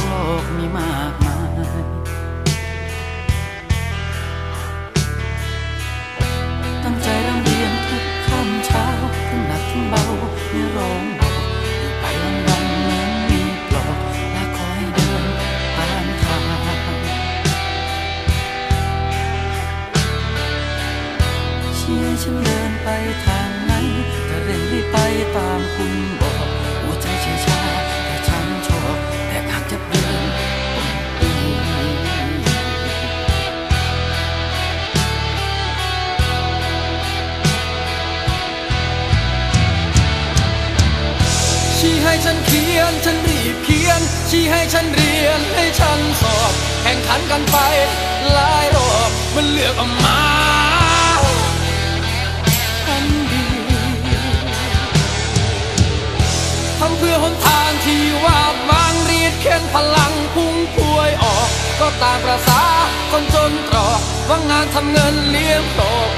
โลกมีมากมายตั้งใจร่ำเรียนทุกค่ำเช้าทั้งหนักทั้งเบาไม่ร้องบอกอยู่ไปวันๆเหมือนมีปลอกและคอยเดินตามทางชี้ให้ฉันเดินไปทางไหนจะเร่งรีบไปตามคุณบอกหัวใจเชื่อชาแต่ฉันชอบแต่หากจะเปลี่ยนชี้ให้ฉันเขียนฉันรีบเขียนชี้ให้ฉันเรียนให้ฉันสอบแข่งขันกันไปหลายรอบมันเลือกออกมาทำเพื่อหนทางที่ว่าบางรีดเข็นพลังพุ่งพวยออกก็ตามประสาคนจนตรอกว่างงานทำเงินเลี้ยงตก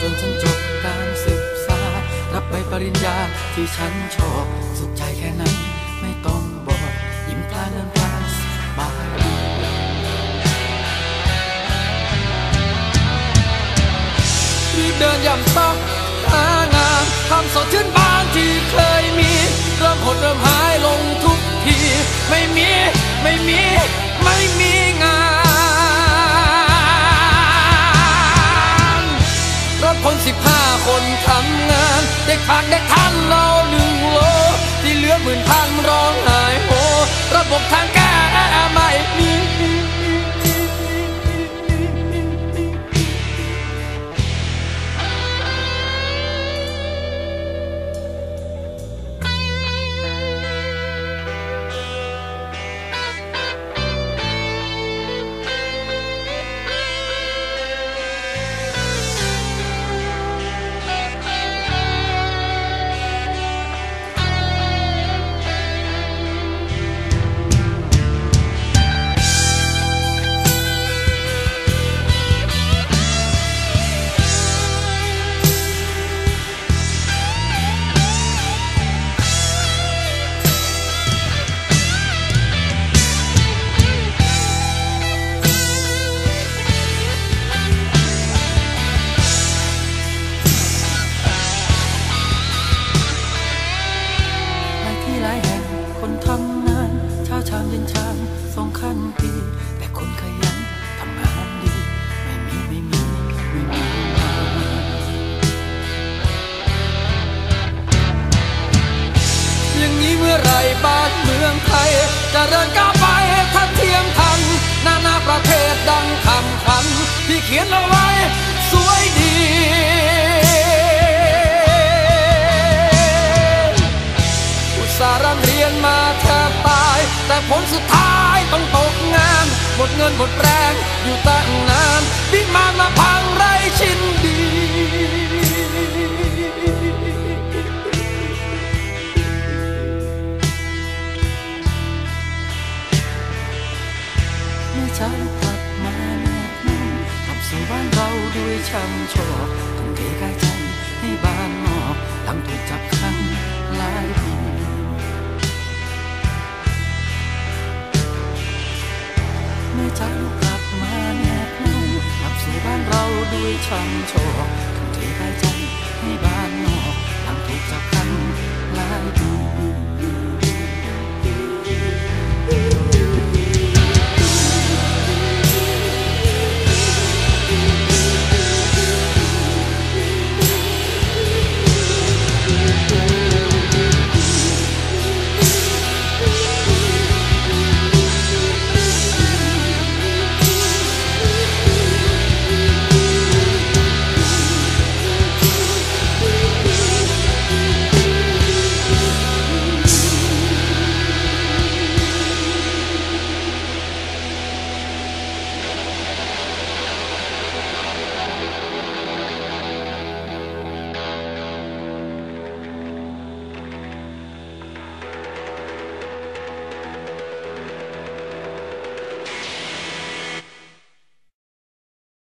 จนฉันจบการศึกษารับใบปริญญาที่ฉันชอบสุขใจแค่นั้นไม่ต้องบอกยิ้มพลาเดินพลาสบายรีบเดินย่ำซอกหางานทำสดชื่นบางที่เคยมีเริ่มหดเริ่มหายลงทุกทีไม่มีงานรถคน15คนทำงานเด็กพักเด็กทันเรา1โลที่เหลือ10,000ร้องไห้โหระบบทางแก้ไม่มีแต่ผลสุดท้ายต้องตกงานหมดเงินหมดแรงอยู่ตั้งนานวิมานมาพังไร้ชิ้นดีเมื่อฉันกลับมาแน่นอนกลับสู่บ้านเราด้วยช้ำชอกทุ่มเทกายใจให้บ้านนอกหลังถูกจับขังหลายปีเมื่อฉันกลับมาแน่นอนกลับสู่บ้านเราด้วยช้ำโช